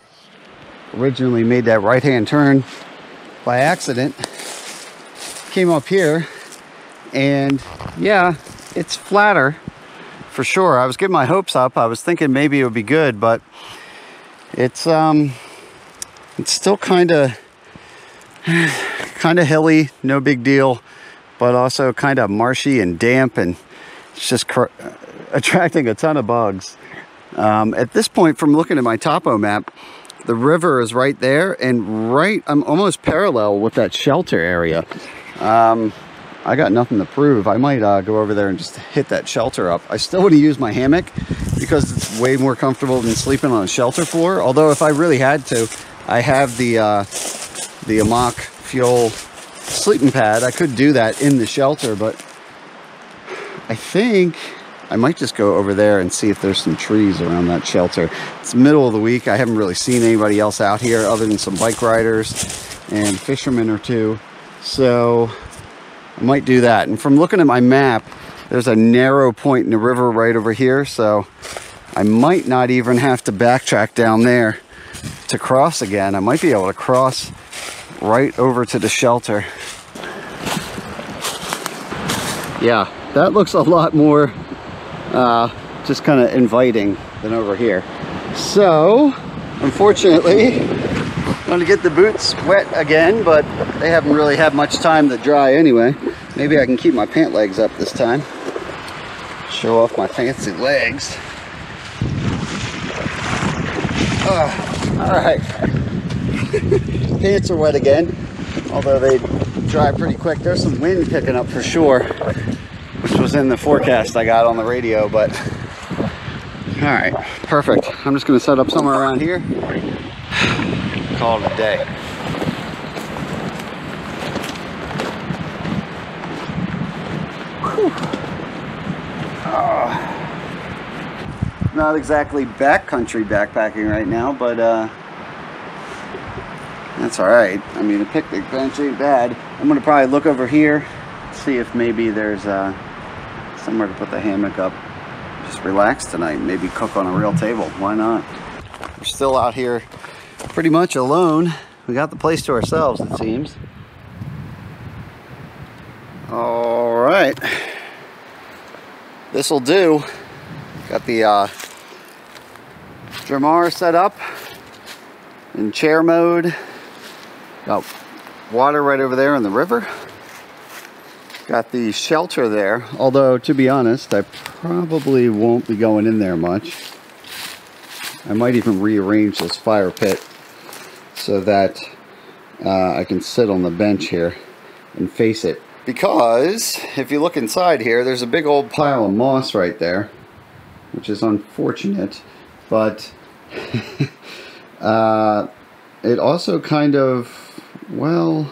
originally made that right-hand turn by accident. Came up here, and yeah, it's flatter for sure. I was getting my hopes up. I was thinking maybe it would be good, but it's still kind of hilly, no big deal, but also kind of marshy and damp, and it's just attracting a ton of bugs. At this point, from looking at my topo map, the river is right there, and I'm almost parallel with that shelter area. I got nothing to prove. I might go over there and just hit that shelter up. I still want to use my hammock because it's way more comfortable than sleeping on a shelter floor. Although if I really had to, I have the Amok Fjol sleeping pad. I could do that in the shelter, but I think I might just go over there and see if there's some trees around that shelter. It's the middle of the week. I haven't really seen anybody else out here other than some bike riders and fishermen or two. So I might do that. And from looking at my map, there's a narrow point in the river right over here. So I might not even have to backtrack down there to cross again. I might be able to cross right over to the shelter. Yeah, that looks a lot more just kind of inviting than over here. So unfortunately, I'm gonna get the boots wet again, but they haven't really had much time to dry anyway. Maybe I can keep my pant legs up this time, show off my fancy legs. All right. Pants are wet again, although they dry pretty quick. There's some wind picking up for sure, which was in the forecast I got on the radio, but all right, perfect. I'm just gonna set up somewhere around here, call it a day. Oh. Not exactly backcountry backpacking right now, but that's all right. I mean, the picnic bench ain't bad. I'm gonna probably look over here, see if maybe there's somewhere to put the hammock up, just relax tonight, maybe cook on a real table. Why not? We're still out here pretty much alone. We got the place to ourselves, it seems. All right, this'll do. Got the Draumr set up in chair mode. Got water right over there in the river. Got the shelter there, although to be honest, I probably won't be going in there much. I might even rearrange this fire pit so that I can sit on the bench here and face it. Because if you look inside here, there's a big old pile of moss right there, which is unfortunate, but it also kind of, well...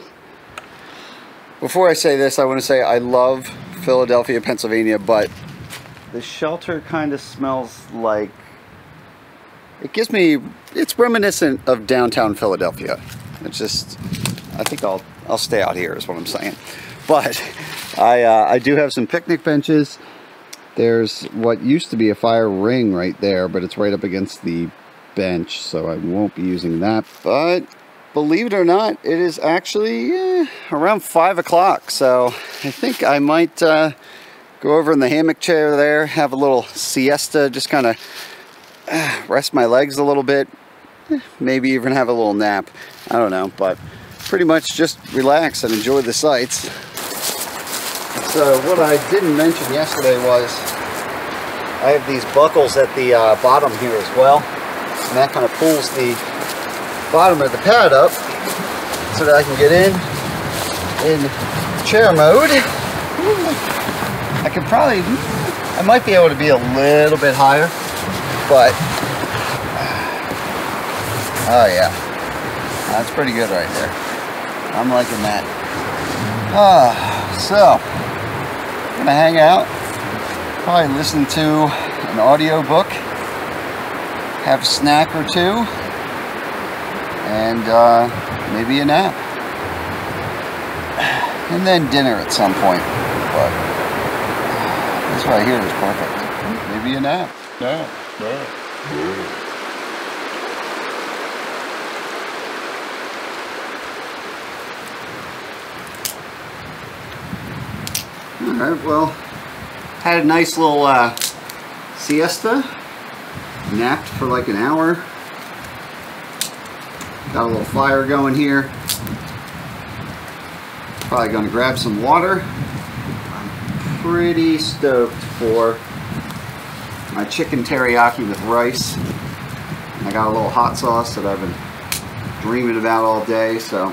Before I say this, I want to say I love Philadelphia, Pennsylvania, but the shelter kind of smells like... It gives me... It's reminiscent of downtown Philadelphia. It's just... I think I'll stay out here is what I'm saying. But I do have some picnic benches. There's what used to be a fire ring right there, but it's right up against the bench, so I won't be using that. But... Believe it or not, it is actually around 5 o'clock, so I think I might go over in the hammock chair there, have a little siesta, just kind of rest my legs a little bit, maybe even have a little nap. I don't know, but pretty much just relax and enjoy the sights. So what I didn't mention yesterday was I have these buckles at the bottom here as well, and that kind of pulls the bottom of the pad up so that I can get in chair mode. I could probably, I might be able to be a little bit higher, but oh yeah, that's pretty good right there. I'm liking that. So I'm gonna hang out, probably listen to an audiobook, have a snack or two, and maybe a nap, and then dinner at some point. But this right here is perfect. Maybe a nap. No. All right, well, had a nice little siesta, napped for like an hour, got a little fire going here, probably going to grab some water. I'm pretty stoked for my chicken teriyaki with rice, and I got a little hot sauce that I've been dreaming about all day, so I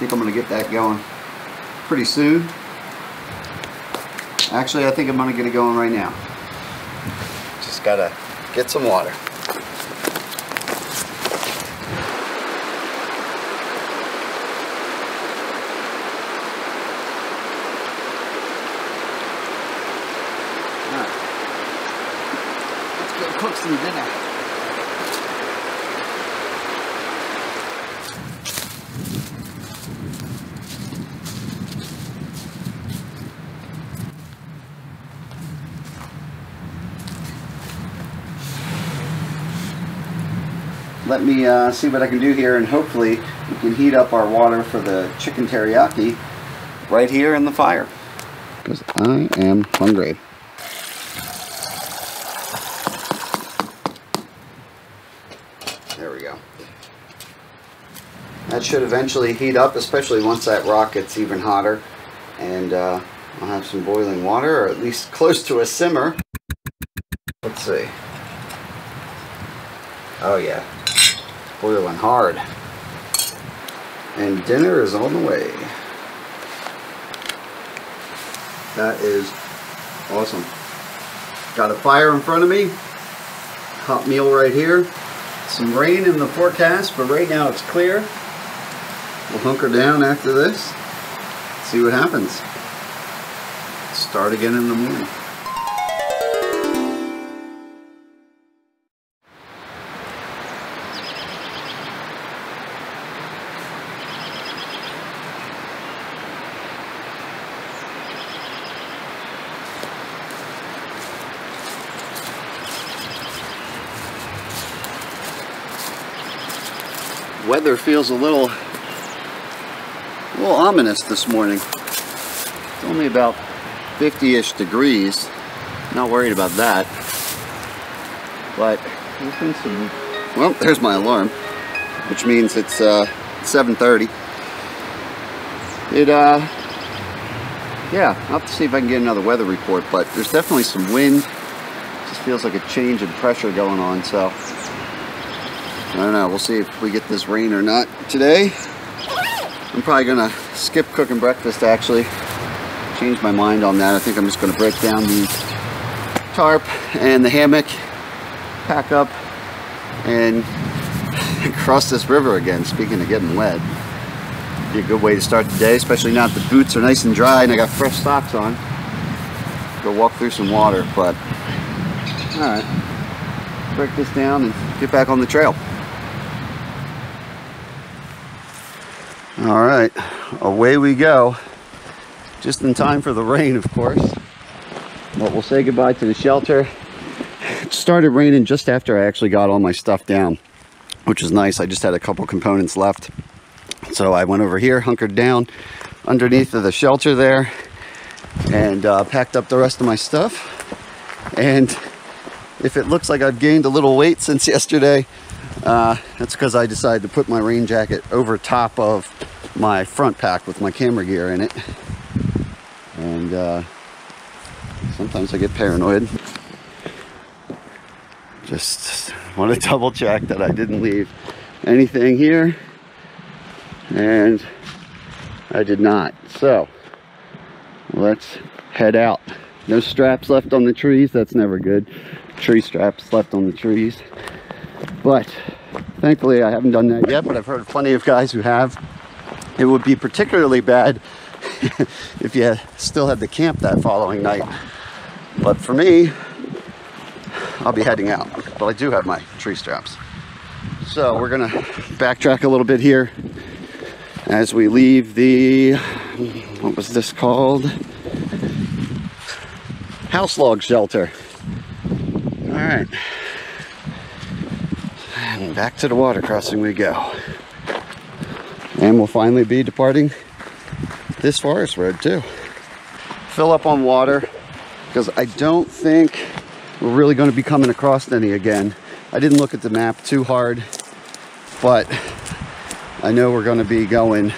think I'm going to get that going pretty soon. Actually, I think I'm going to get it going right now. Just got to get some water. Alright. Let's go cook some dinner. Let me see what I can do here, and hopefully we can heat up our water for the chicken teriyaki right here in the fire, because I am hungry. There we go. That should eventually heat up, especially once that rock gets even hotter, and I'll have some boiling water, or at least close to a simmer. Let's see. Oh yeah. Boiling hard, and dinner is on the way. That is awesome. Got a fire in front of me, hot meal right here. Some rain in the forecast, but right now it's clear. We'll hunker down after this, see what happens. Start again in the morning. Weather feels a little ominous this morning. It's only about 50-ish degrees. Not worried about that. But there's been some, well, there's my alarm, which means it's 7:30. Yeah, I'll have to see if I can get another weather report, but there's definitely some wind. It just feels like a change in pressure going on, so I don't know, we'll see if we get this rain or not today. I'm probably gonna skip cooking breakfast, actually. Changed my mind on that. I think I'm just gonna break down the tarp and the hammock, pack up, and cross this river again. Speaking of getting wet, be a good way to start the day, especially now that the boots are nice and dry and I got fresh socks on. Go walk through some water, but all right, break this down and get back on the trail. All right, away we go. Just in time for the rain, of course. But we'll say goodbye to the shelter. It started raining just after I actually got all my stuff down, which is nice. I just had a couple components left. So I went over here, hunkered down underneath of the shelter there, and packed up the rest of my stuff. And if it looks like I've gained a little weight since yesterday, that's because I decided to put my rain jacket over top of my front pack with my camera gear in it, and sometimes I get paranoid. Just want to double check that I didn't leave anything here, and I did not, so let's head out. No straps left on the trees, that's never good. Tree straps left on the trees. But thankfully I haven't done that yet, but I've heard of plenty of guys who have. It would be particularly bad if you still had to camp that following night. But for me, I'll be heading out. But I do have my tree straps. So we're gonna backtrack a little bit here as we leave the, what was this called? House Log Shelter. All right, and back to the water crossing we go. And we'll finally be departing this forest road too. Fill up on water, because I don't think we're really going to be coming across any again. I didn't look at the map too hard, but I know we're going to be going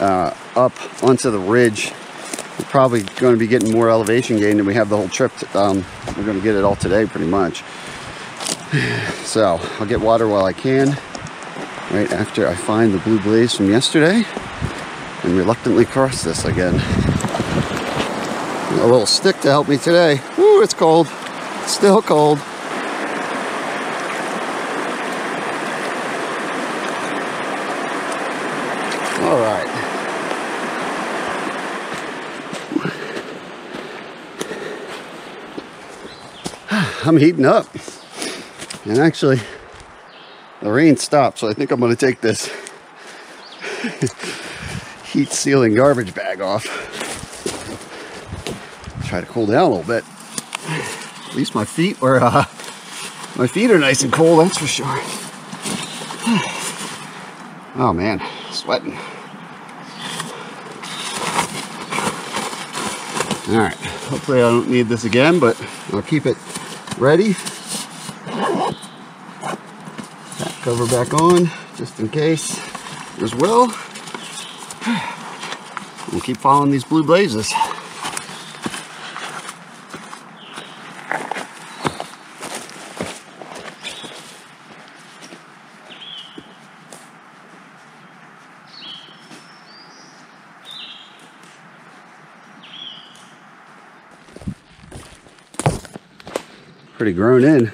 up onto the ridge. We're probably going to be getting more elevation gain than we have the whole trip. We're going to get it all today pretty much. So I'll get water while I can, right after I find the blue blaze from yesterday and reluctantly cross this again. A little stick to help me today. Ooh, it's cold. It's still cold. All right. I'm heating up. And actually, the rain stopped, so I think I'm going to take this heat sealing garbage bag off. Try to cool down a little bit. At least my feet were my feet are nice and cold, that's for sure. Oh man, sweating. All right, hopefully I don't need this again, but I'll keep it ready. That cover back on just in case as well. We'll keep following these blue blazes. Pretty grown in,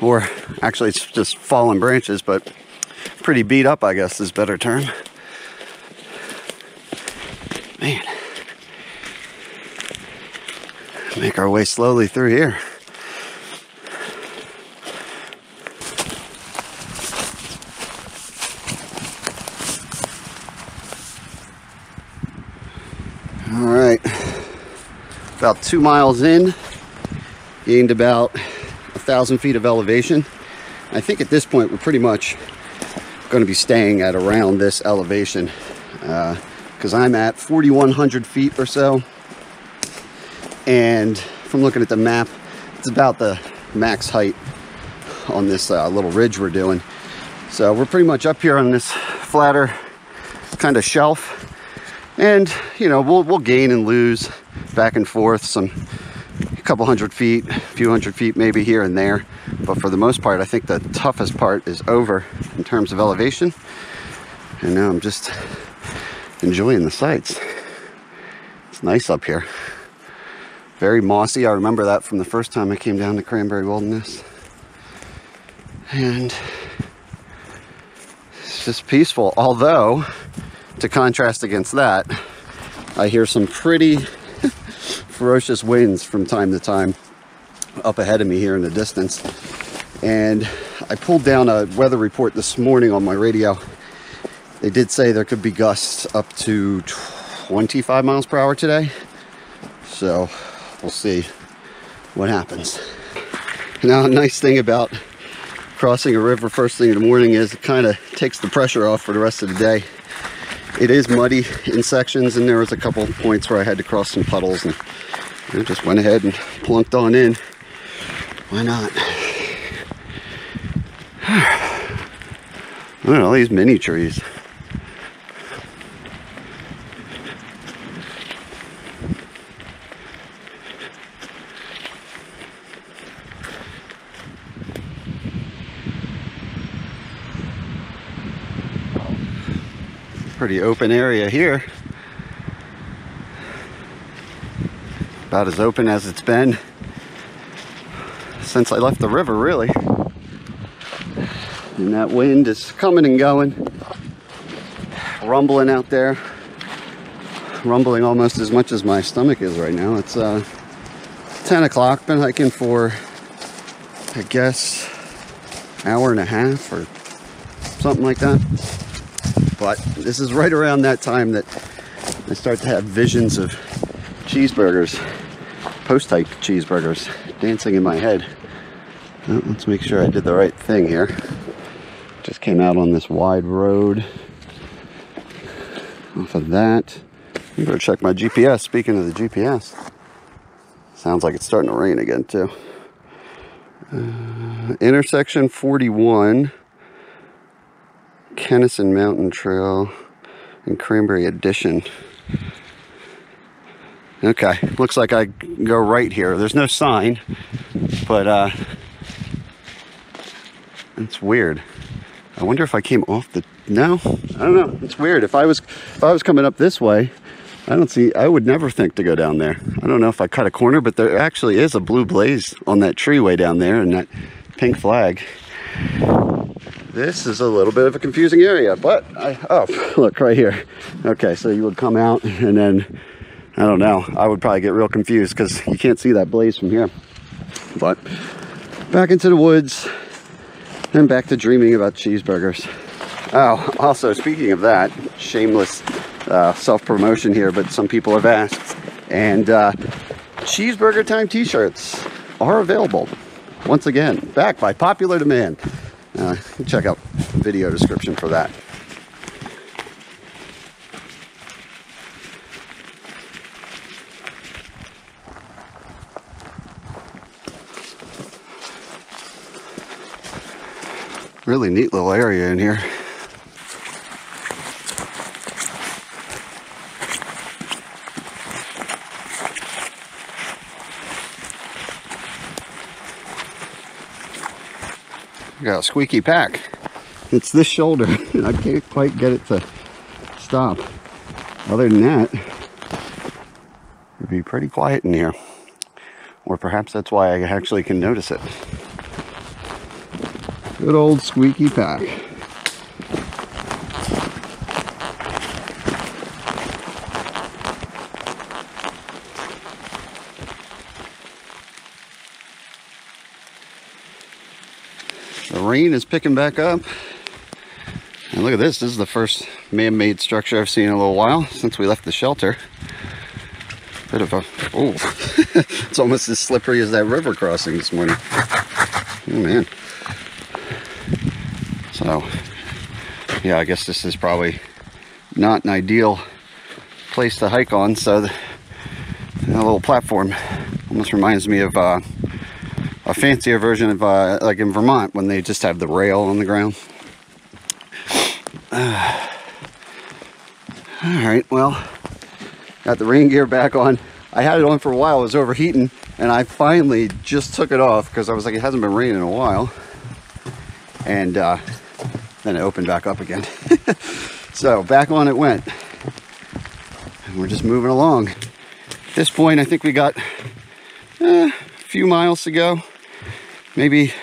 or actually it's just fallen branches, but pretty beat up, I guess is a better term. Man, make our way slowly through here. All right, about 2 miles in, gained about 1,000 feet of elevation. I think at this point we're pretty much going to be staying at around this elevation, because I'm at 4,100 feet or so, and from looking at the map, it's about the max height on this little ridge we're doing. So we're pretty much up here on this flatter kind of shelf, and you know, we'll gain and lose back and forth, a couple hundred feet, a few hundred feet maybe here and there, but for the most part I think the toughest part is over in terms of elevation, and now I'm just enjoying the sights. It's nice up here, very mossy. I remember that from the first time I came down to Cranberry Wilderness, and it's just peaceful. Although to contrast against that, I hear some pretty ferocious winds from time to time up ahead of me here in the distance. And I pulled down a weather report this morning on my radio. They did say there could be gusts up to 25 miles per hour today, so we'll see what happens. Now, a nice thing about crossing a river first thing in the morning is it kind of takes the pressure off for the rest of the day. It is muddy in sections, and there was a couple points where I had to cross some puddles, and I just went ahead and plunked on in. Why not? Look at all these mini trees. Pretty open area here, about as open as it's been since I left the river really, and that wind is coming and going, rumbling out there, rumbling almost as much as my stomach is right now. It's 10 o'clock, been hiking for I guess hour and a half or something like that. But this is right around that time that I start to have visions of cheeseburgers, post-type cheeseburgers, dancing in my head. Well, let's make sure I did the right thing here. Just came out on this wide road. Off of that, you better check my GPS. Speaking of the GPS, sounds like it's starting to rain again too. Intersection 41, Kennison Mountain Trail, and Cranberry Addition. Okay, looks like I go right here. There's no sign, but it's weird. I wonder if I came off the, no, I don't know. It's weird. If I was coming up this way, I would never think to go down there. I don't know if I cut a corner, but there actually is a blue blaze on that tree way down there and that pink flag. This is a little bit of a confusing area, but oh, look right here. Okay, so you would come out and then, I don't know, I would probably get real confused because you can't see that blaze from here. But back into the woods and back to dreaming about cheeseburgers. Oh, also speaking of that, shameless self-promotion here, but some people have asked, and Cheeseburger Time t-shirts are available once again, back by popular demand. Check out the video description for that. Really neat little area in here. Got a squeaky pack. It's this shoulder. I can't quite get it to stop. Other than that, it'd be pretty quiet in here. Or perhaps that's why I actually can notice it. Good old squeaky pack. The rain is picking back up. And look at this. This is the first man-made structure I've seen in a little while since we left the shelter. Bit of a... Oh, it's almost as slippery as that river crossing this morning. Oh, man. So, yeah, I guess this is probably not an ideal place to hike on. So, that little platform almost reminds me of a fancier version of, like in Vermont, when they just have the rail on the ground. All right, well, got the rain gear back on. I had it on for a while. It was overheating, and I finally just took it off because I was like, it hasn't been raining in a while. And, then it opened back up again. So back on it went, and we're just moving along. At this point, I think we got a few miles to go, maybe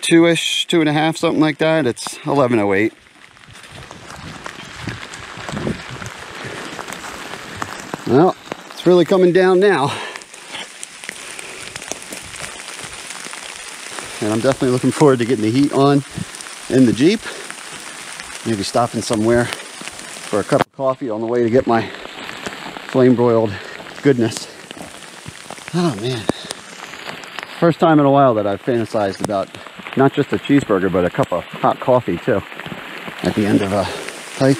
two-ish, 2.5, something like that. It's 11:08. Well, it's really coming down now, and I'm definitely looking forward to getting the heat on in the Jeep, maybe stopping somewhere for a cup of coffee on the way to get my flame broiled goodness. Oh man, first time in a while that I've fantasized about not just a cheeseburger but a cup of hot coffee too at the end of a hike.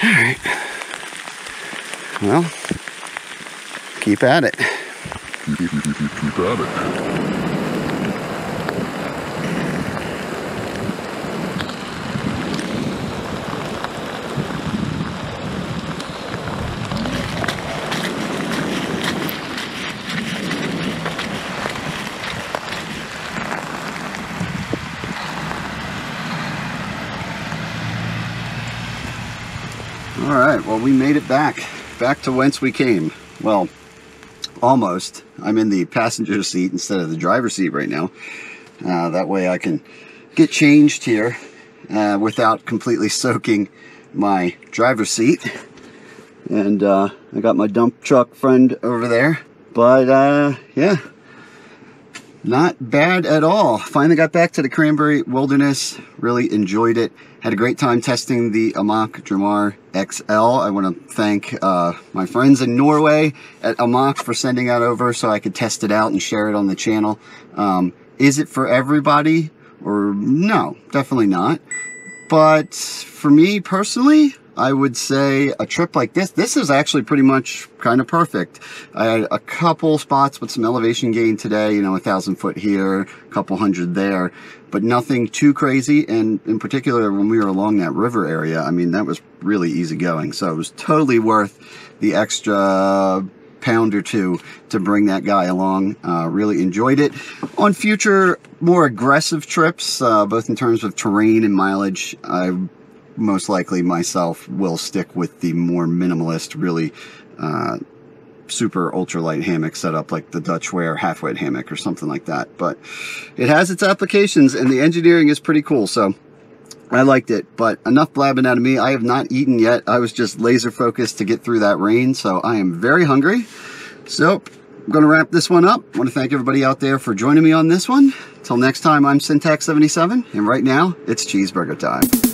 All right, well, keep at it. Keep at it. Well, we made it back to whence we came. Well, almost. I'm in the passenger seat instead of the driver's seat right now. That way I can get changed here without completely soaking my driver's seat. And I got my dump truck friend over there. But yeah, Not bad at all. Finally got back to the Cranberry Wilderness. Really enjoyed it. Had a great time testing the Amok Draumr XL. I want to thank my friends in Norway at Amok for sending that over so I could test it out and share it on the channel. Is it for everybody? Or no, definitely not. But for me personally, I would say a trip like this, this is actually pretty much kind of perfect. I had a couple spots with some elevation gain today, you know, 1,000 foot here, a couple hundred there, but nothing too crazy. And in particular, when we were along that river area, I mean, that was really easy going. So it was totally worth the extra pound or two to bring that guy along. Really enjoyed it. On future, more aggressive trips, both in terms of terrain and mileage, I most likely myself will stick with the more minimalist, really super ultralight hammock setup, like the Dutchware half-weight hammock or something like that. But it has its applications and the engineering is pretty cool, so I liked it. But enough blabbing out of me. I have not eaten yet. I was just laser focused to get through that rain, so I am very hungry. So I'm going to wrap this one up. I want to thank everybody out there for joining me on this one. Till next time, I'm Syntax77, and right now it's cheeseburger time.